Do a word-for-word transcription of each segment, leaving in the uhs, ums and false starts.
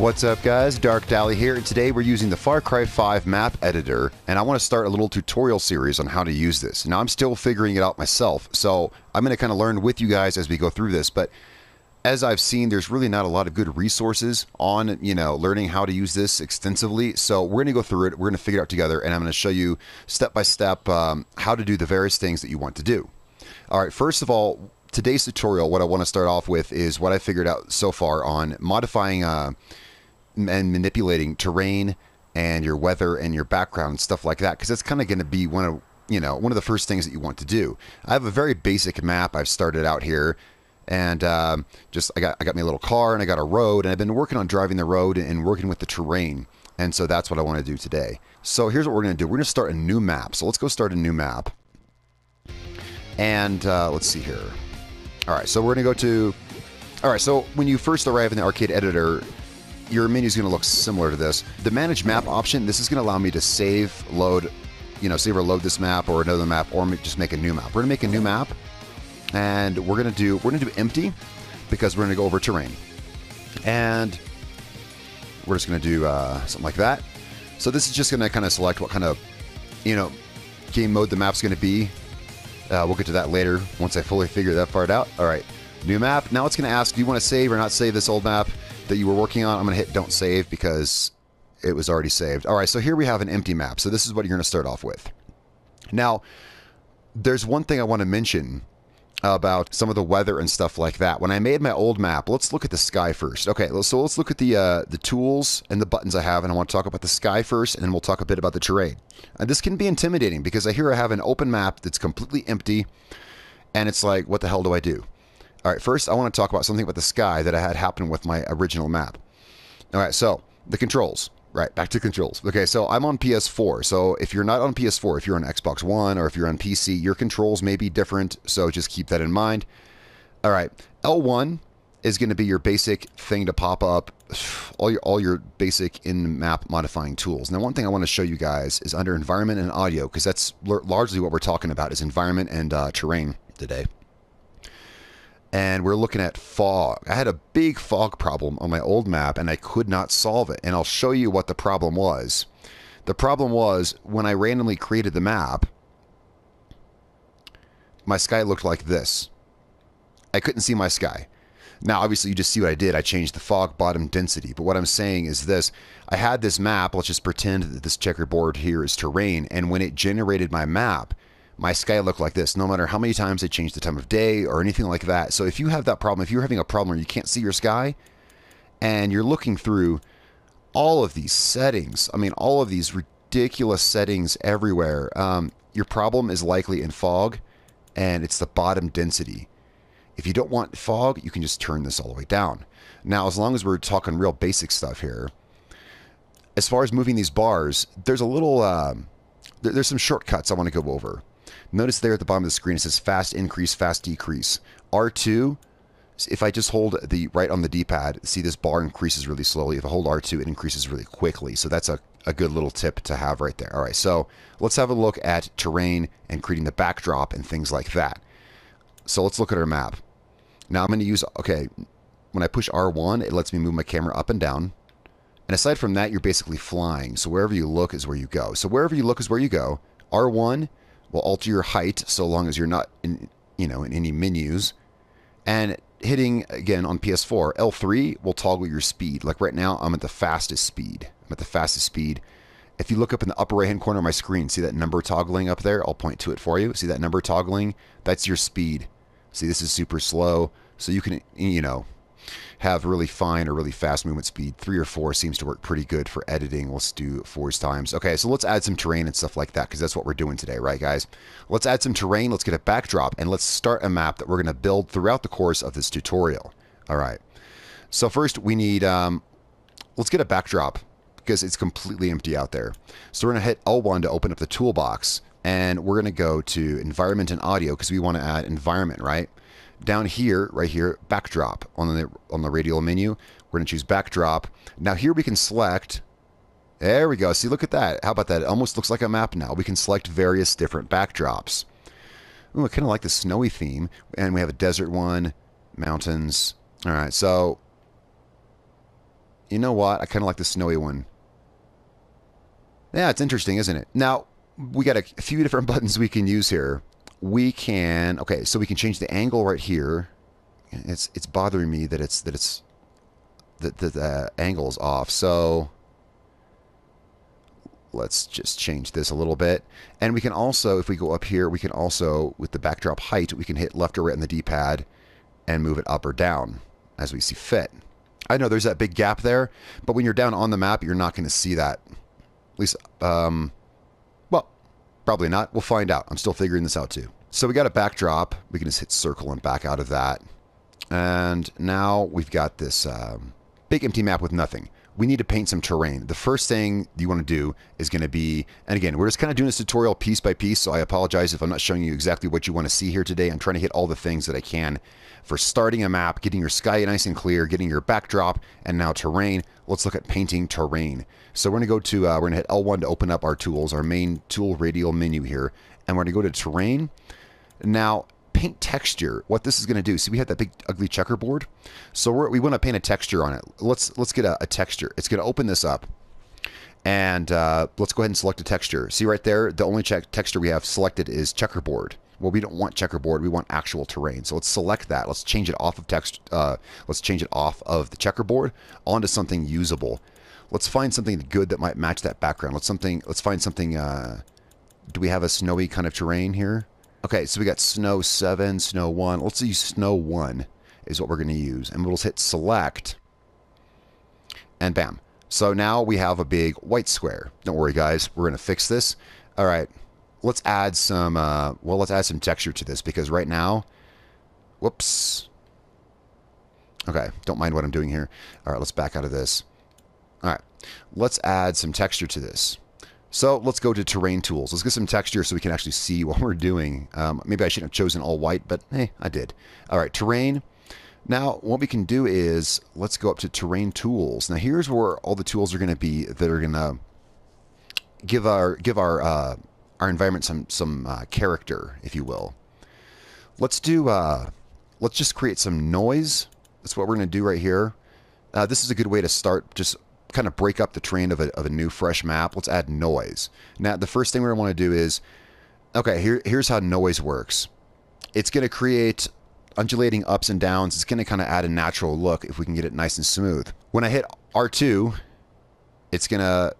What's up guys, Dark Dally here, and today we're using the Far Cry five map editor, and I want to start a little tutorial series on how to use this. Now I'm still figuring it out myself, so I'm going to kind of learn with you guys as we go through this, but as I've seen, there's really not a lot of good resources on, you know, learning how to use this extensively. So we're going to go through it, we're going to figure it out together, and I'm going to show you step by step um, how to do the various things that you want to do. All right, first of all, today's tutorial, what I want to start off with is what I figured out so far on modifying uh, and manipulating terrain and your weather and your background and stuff like that, because that's kind of going to be one of you know one of the first things that you want to do. I have a very basic map I've started out here, and um, just I got I got my little car and I got a road, and I've been working on driving the road and working with the terrain, and so that's what I want to do today. So here's what we're going to do. We're going to start a new map. So let's go start a new map, and uh, let's see here. All right, so we're going to go to. All right, so when you first arrive in the Arcade Editor, your menu is going to look similar to this. The manage map option, this is going to allow me to save, load, you know, save or load this map or another map, or just make a new map. We're going to make a new map, and we're going to do, we're going to do empty, because we're going to go over terrain. And we're just going to do uh, something like that. So this is just going to kind of select what kind of, you know, game mode the map's going to be. Uh, we'll get to that later once I fully figure that part out. All right, new map. Now it's going to ask, do you want to save or not save this old map that you were working on? I'm going to hit don't save because it was already saved. All right, so here we have an empty map. So this is what you're going to start off with. Now, there's one thing I want to mention about some of the weather and stuff like that. When I made my old map, let's look at the sky first. Okay, so let's look at the uh, the tools and the buttons I have, and I want to talk about the sky first, and then we'll talk a bit about the terrain. And this can be intimidating because I hear I have an open map that's completely empty, and it's like, what the hell do I do? All right, first I want to talk about something about the sky that I had happen with my original map. All right, so the controls. Right, back to controls. Okay, so I'm on P S four. So if you're not on P S four, if you're on Xbox One or if you're on P C, your controls may be different, so just keep that in mind. All right, L one is going to be your basic thing to pop up, all your, all your basic in-map modifying tools. Now, one thing I want to show you guys is under environment and audio, because that's largely what we're talking about is environment and uh, terrain today. And we're looking at fog. I had a big fog problem on my old map, and I could not solve it. And I'll show you what the problem was. The problem was when I randomly created the map, my sky looked like this. I couldn't see my sky. Now, obviously, you just see what I did. I changed the fog bottom density. But what I'm saying is this. I had this map. Let's just pretend that this checkerboard here is terrain. And when it generated my map, my sky looked like this, no matter how many times I change the time of day or anything like that. So if you have that problem, if you're having a problem where you can't see your sky and you're looking through all of these settings, I mean, all of these ridiculous settings everywhere, um, your problem is likely in fog, and it's the bottom density. If you don't want fog, you can just turn this all the way down. Now, as long as we're talking real basic stuff here, as far as moving these bars, there's a little, um, there, there's some shortcuts I want to go over. Notice there at the bottom of the screen, it says fast increase, fast decrease. R two, if I just hold the right on the D pad, see this bar increases really slowly. If I hold R two, it increases really quickly. So that's a, a good little tip to have right there. All right, so let's have a look at terrain and creating the backdrop and things like that. So let's look at our map. Now I'm going to use, okay, when I push R one, it lets me move my camera up and down. And aside from that, you're basically flying. So wherever you look is where you go. So wherever you look is where you go. R one will alter your height so long as you're not in, you know, in any menus. And hitting, again, on P S four, L three will toggle your speed. Like right now, I'm at the fastest speed. I'm at the fastest speed. If you look up in the upper right-hand corner of my screen, see that number toggling up there? I'll point to it for you. See that number toggling? That's your speed. See, this is super slow. So you can, you know, have really fine or really fast movement speed. Three or four seems to work pretty good for editing. Let's do fours times. Okay, so let's add some terrain and stuff like that, because that's what we're doing today, right, guys? Let's add some terrain, let's get a backdrop, and let's start a map that we're going to build throughout the course of this tutorial. All right. So first we need, um, let's get a backdrop, because it's completely empty out there. So we're going to hit L one to open up the toolbox, and we're going to go to environment and audio, because we want to add environment, right? Down here, right here, backdrop on the on the radial menu. We're going to choose backdrop. Now here we can select. There we go. See, look at that. How about that? It almost looks like a map now. We can select various different backdrops. Ooh, I kind of like the snowy theme. And we have a desert one, mountains. All right, so You know what? I kind of like the snowy one. Yeah, it's interesting, isn't it? Now, we got a few different buttons we can use here. We can, okay, so we can change the angle right here. It's it's bothering me that it's that it's that the, the angle is off. So let's just change this a little bit. And we can also, if we go up here, we can also, with the backdrop height, we can hit left or right on the D-pad and move it up or down as we see fit. I know there's that big gap there, but when you're down on the map, you're not going to see that. At least, um, well, probably not. We'll find out. I'm still figuring this out too. So we got a backdrop. We can just hit circle and back out of that. And now we've got this um, big empty map with nothing. We need to paint some terrain. The first thing you want to do is going to be, and again, we're just kind of doing this tutorial piece by piece, so I apologize if I'm not showing you exactly what you want to see here today. I'm trying to hit all the things that I can for starting a map, getting your sky nice and clear, getting your backdrop, and now terrain. Let's look at painting terrain. So we're going to go to, uh, we're going to hit L one to open up our tools, our main tool radial menu here, and we're going to go to terrain. Now, paint texture. What this is going to do, see, we have that big ugly checkerboard, so we're, we want to paint a texture on it. Let's let's get a, a texture. It's going to open this up, and uh, let's go ahead and select a texture. See right there, the only check texture we have selected is checkerboard. Well, we don't want checkerboard. We want actual terrain. So let's select that. Let's change it off of text. Uh, let's change it off of the checkerboard onto something usable. Let's find something good that might match that background. Let's something. Let's find something. Uh, do we have a snowy kind of terrain here? Okay, so we got snow seven, snow one. Let's use snow one is what we're going to use. And we'll just hit select. And bam. So now we have a big white square. Don't worry, guys. We're going to fix this. All right. Let's add some, uh, well, let's add some texture to this because right now, whoops. Okay, don't mind what I'm doing here. All right, let's back out of this. All right, let's add some texture to this. So let's go to terrain tools. Let's get some texture so we can actually see what we're doing. Um, maybe I shouldn't have chosen all white, but hey, I did. All right, terrain. Now what we can do is let's go up to terrain tools. Now here's where all the tools are going to be that are going to give our give our uh, our environment some some uh, character, if you will. Let's do. Uh, let's just create some noise. That's what we're going to do right here. Uh, this is a good way to start. Just kind of break up the terrain of a, of a new fresh map. Let's add noise. Now the first thing we're gonna want to do is, okay, here, here's how noise works. It's gonna create undulating ups and downs. It's gonna kind of add a natural look if we can get it nice and smooth. When I hit R two, it's gonna,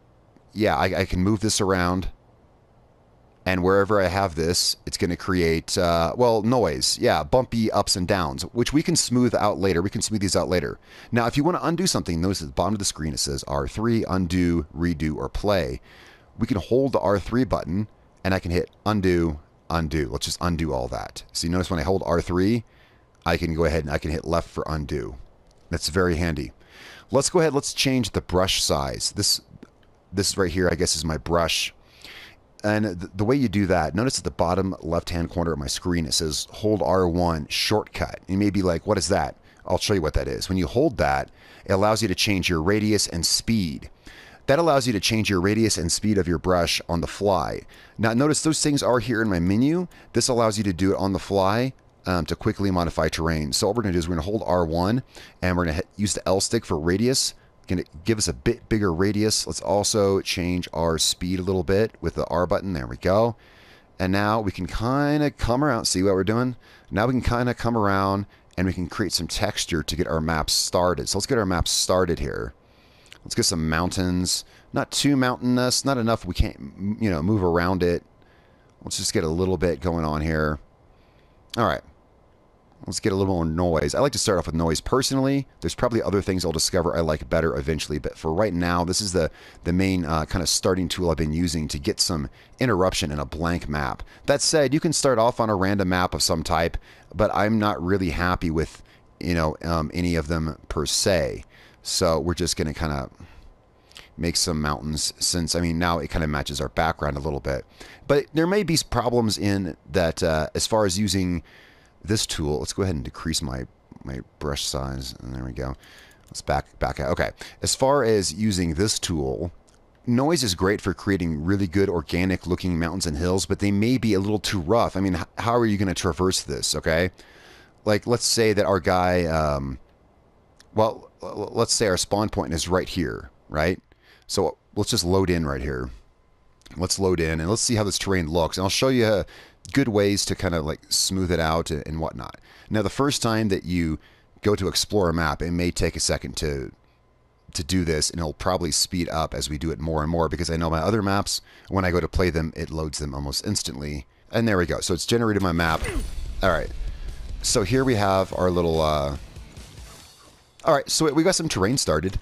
yeah, I, I can move this around, and wherever I have this, it's gonna create, uh, well, noise, yeah, bumpy ups and downs, which we can smooth out later. We can smooth these out later. Now, if you wanna undo something, notice at the bottom of the screen, it says R three, undo, redo, or play. We can hold the R three button, and I can hit undo, undo. Let's just undo all that. So you notice when I hold R three, I can go ahead and I can hit left for undo. That's very handy. Let's go ahead, let's change the brush size. This, this right here, I guess, is my brush. And the way you do that, notice at the bottom left-hand corner of my screen, it says hold R one shortcut. You may be like, what is that? I'll show you what that is. When you hold that, it allows you to change your radius and speed. That allows you to change your radius and speed of your brush on the fly. Now, notice those things are here in my menu. This allows you to do it on the fly um, to quickly modify terrain. So what we're going to do is we're going to hold R one, and we're going to use the L stick for radius. Going to give us a bit bigger radius. Let's also change our speed a little bit with the R button. There we go. And now we can kind of come around, see what we're doing? Now we can kind of come around and we can create some texture to get our map started. So let's get our map started here. Let's get some mountains. Not too mountainous, not enough we can't, you know, move around it. Let's just get a little bit going on here. All right. Let's get a little more noise. I like to start off with noise personally. There's probably other things I'll discover I like better eventually, but for right now, this is the, the main uh, kind of starting tool I've been using to get some interruption in a blank map. That said, you can start off on a random map of some type, but I'm not really happy with, you know, um, any of them per se. So we're just going to kind of make some mountains since, I mean, now it kind of matches our background a little bit. But there may be problems in that uh, as far as using this tool. Let's go ahead and decrease my my brush size, and there we go. Let's back back out. Okay, as far as using this tool, noise is great for creating really good organic looking mountains and hills, but they may be a little too rough. I mean, how are you going to traverse this? Okay, like let's say that our guy um well, let's say our spawn point is right here, right? So let's just load in right here. Let's load in and let's see how this terrain looks. And I'll show you uh, good ways to kind of like smooth it out and, and whatnot. Now, the first time that you go to explore a map, it may take a second to to do this, and it'll probably speed up as we do it more and more, because I know my other maps, when I go to play them, it loads them almost instantly. And there we go. So it's generated my map. All right. So here we have our little... Uh... All right, so we got some terrain started.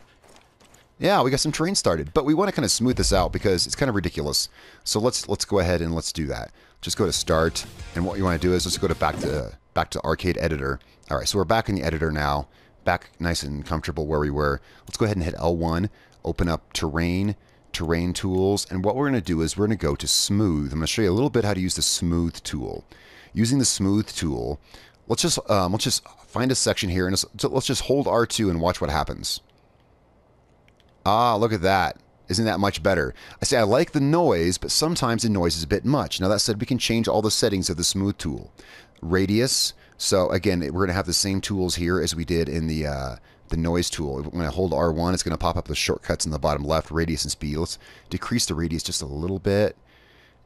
Yeah, we got some terrain started, but we want to kind of smooth this out because it's kind of ridiculous. So let's let's go ahead and let's do that. Just go to Start, and what you want to do is let's go to back to back to Arcade Editor. All right, so we're back in the editor now, back nice and comfortable where we were. Let's go ahead and hit L one, open up Terrain, Terrain Tools, and what we're going to do is we're going to go to Smooth. I'm going to show you a little bit how to use the Smooth tool. Using the Smooth tool, let's just um, let's just find a section here, and let's, let's just hold R two and watch what happens. Ah, look at that. Isn't that much better? I say I like the noise, but sometimes the noise is a bit much. Now, that said, we can change all the settings of the smooth tool. Radius. So again, we're going to have the same tools here as we did in the uh, the noise tool. When I hold R one, it's going to pop up the shortcuts in the bottom left, radius and speed. Let's decrease the radius just a little bit.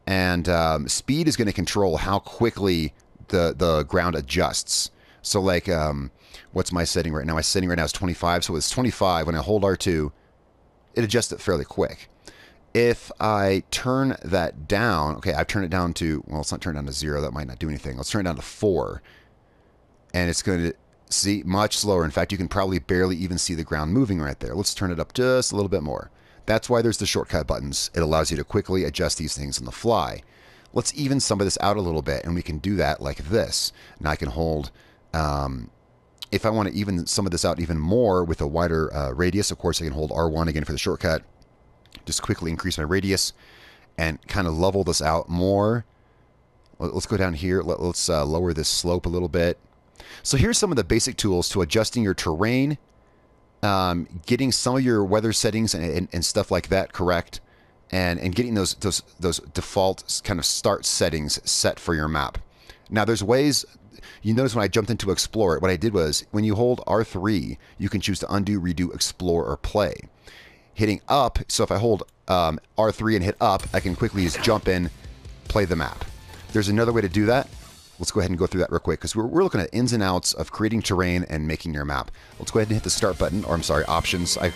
And um, speed is going to control how quickly the, the ground adjusts. So like, um, what's my setting right now? My setting right now is twenty-five. So it's twenty-five. When I hold R two, it adjusts it fairly quick. If I turn that down, okay, I've turned it down to, well, it's not turned down to zero. That might not do anything. Let's turn it down to four. And it's going to, see, much slower. In fact, you can probably barely even see the ground moving right there. Let's turn it up just a little bit more. That's why there's the shortcut buttons. It allows you to quickly adjust these things on the fly. Let's even some of this out a little bit, and we can do that like this. Now I can hold... Um, If I want to even some of this out even more with a wider uh, radius, of course, I can hold R one again for the shortcut. Just quickly increase my radius and kind of level this out more. Let's go down here. Let's uh, lower this slope a little bit. So here's some of the basic tools to adjusting your terrain, um, getting some of your weather settings and, and, and stuff like that correct, and, and getting those, those, those default kind of start settings set for your map. Now, there's ways... You notice when I jumped into Explore, what I did was, when you hold R three, you can choose to undo, redo, explore, or play. Hitting up, so if I hold um, R three and hit up, I can quickly just jump in, play the map. There's another way to do that. Let's go ahead and go through that real quick, because we're, we're looking at ins and outs of creating terrain and making your map. Let's go ahead and hit the Start button, or I'm sorry, Options. I,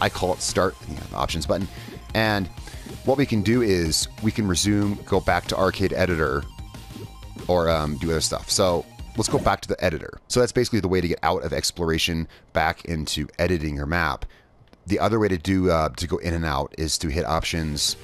I call it Start, yeah, the Options button. And what we can do is, we can resume, go back to Arcade Editor, or um, do other stuff. So let's go back to the editor. So that's basically the way to get out of exploration back into editing your map. The other way to do uh, to go in and out is to hit options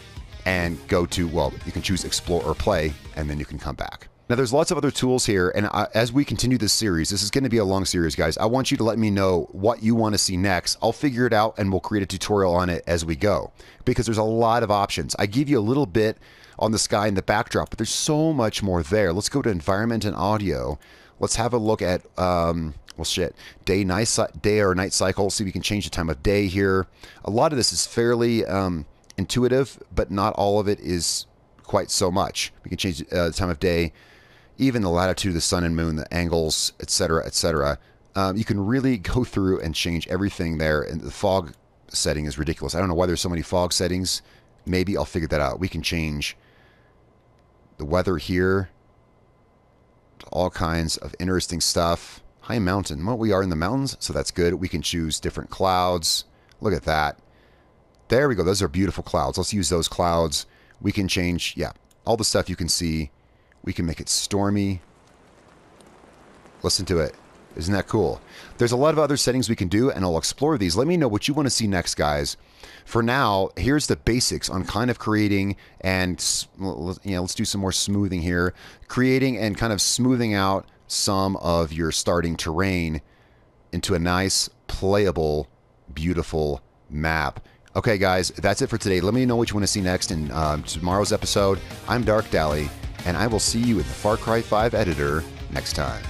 and go to, well, you can choose explore or play, and then you can come back. Now there's lots of other tools here, and I, as we continue this series, this is going to be a long series, guys. I want you to let me know what you want to see next. I'll figure it out and we'll create a tutorial on it as we go, because there's a lot of options. I give you a little bit on the sky in the backdrop, but there's so much more there. Let's go to environment and audio. Let's have a look at, um, well, shit, day, night, day or night cycle. See, we can change the time of day here. A lot of this is fairly um, intuitive, but not all of it is quite so much. We can change uh, the time of day, even the latitude of the sun and moon, the angles, et cetera, et cetera. Um, you can really go through and change everything there. And the fog setting is ridiculous. I don't know why there's so many fog settings. Maybe I'll figure that out. We can change the weather here, all kinds of interesting stuff. High mountain, well, we are in the mountains, so that's good. We can choose different clouds. Look at that. There we go, those are beautiful clouds. Let's use those clouds. We can change, yeah, all the stuff you can see. We can make it stormy. Listen to it, isn't that cool? There's a lot of other settings we can do, and I'll explore these. Let me know what you want to see next, guys. For now, here's the basics on kind of creating and, you know, let's do some more smoothing here. Creating and kind of smoothing out some of your starting terrain into a nice, playable, beautiful map. Okay, guys, that's it for today. Let me know what you want to see next in uh, tomorrow's episode. I'm Dark Dally, and I will see you in the Far Cry five editor next time.